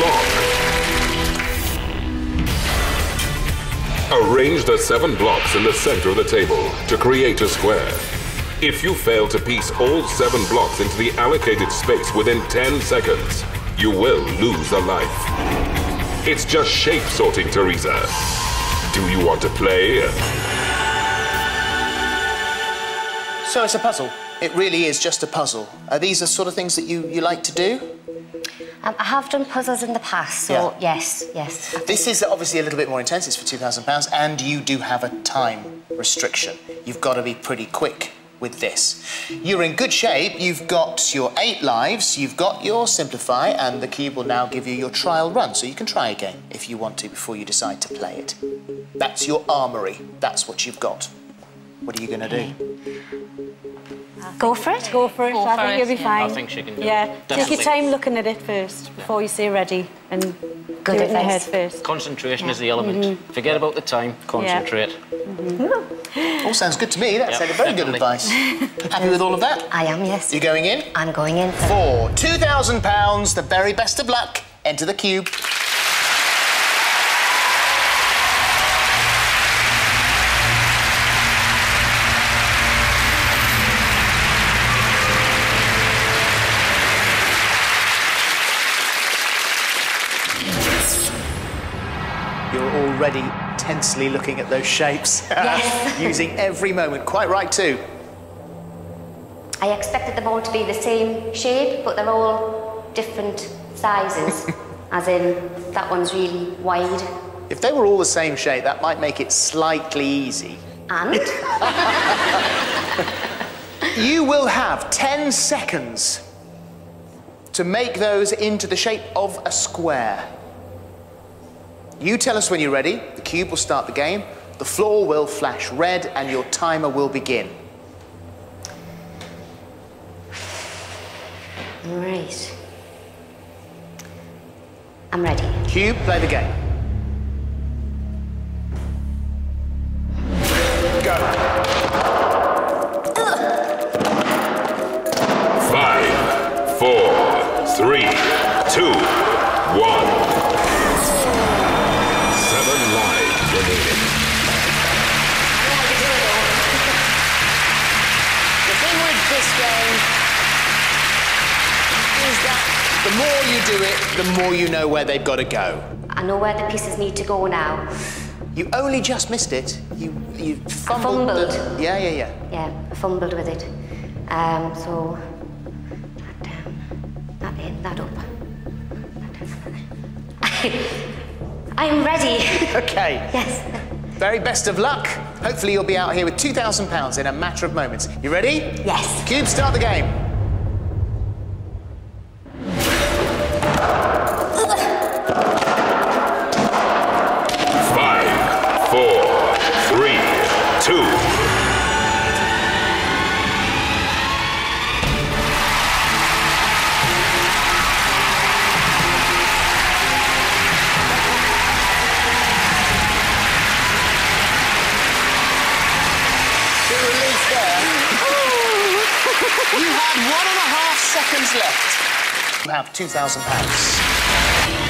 block. Arrange the 7 blocks in the center of the table to create a square. If you fail to piece all 7 blocks into the allocated space within 10 seconds, you will lose a life. It's just shape sorting, Teresa. Do you want to play? So it's a puzzle. It really is just a puzzle. Are these the sort of things that you like to do? I have done puzzles in the past, so yeah. Yes. This is obviously a little bit more intense. It's for £2,000, and you do have a time restriction. You've got to be pretty quick with this. You're in good shape. You've got your 8 lives. You've got your simplify, and the cube will now give you your trial run, so you can try again if you want to before you decide to play it. That's your armory. That's what you've got. What are you going to do? Go for it. Go for it. I think you'll be fine. I think she can do it. Yeah. Take your time looking at it first before you say ready, and do it in your head first. Concentration is the element. Forget about the time. Concentrate. All sounds good to me. That sounded very good advice. Happy with all of that? I am, yes. You're going in? I'm going in. For £2,000, the very best of luck. Enter the cube. Already tensely looking at those shapes. Yes. Using every moment. Quite right too. I expected them all to be the same shape, but they're all different sizes. As in, that one's really wide. If they were all the same shape, that might make it slightly easy. And? You will have 10 seconds to make those into the shape of a square. You tell us when you're ready, the cube will start the game, the floor will flash red, and your timer will begin. Right. I'm ready. Cube, play the game. Go. 5, 4, 3, 2, 1. 7 lives remaining. The thing with this game is that the more you do it, the more you know where they've got to go. I know where the pieces need to go now. You only just missed it. You fumbled. I fumbled. Yeah, I fumbled with it. So that down, that in, that up, that down. I'm ready. Okay. Yes. Very best of luck. Hopefully you'll be out here with £2,000 in a matter of moments. You ready? Yes. Cube, start the game. You had 1.5 seconds left. You have £2,000.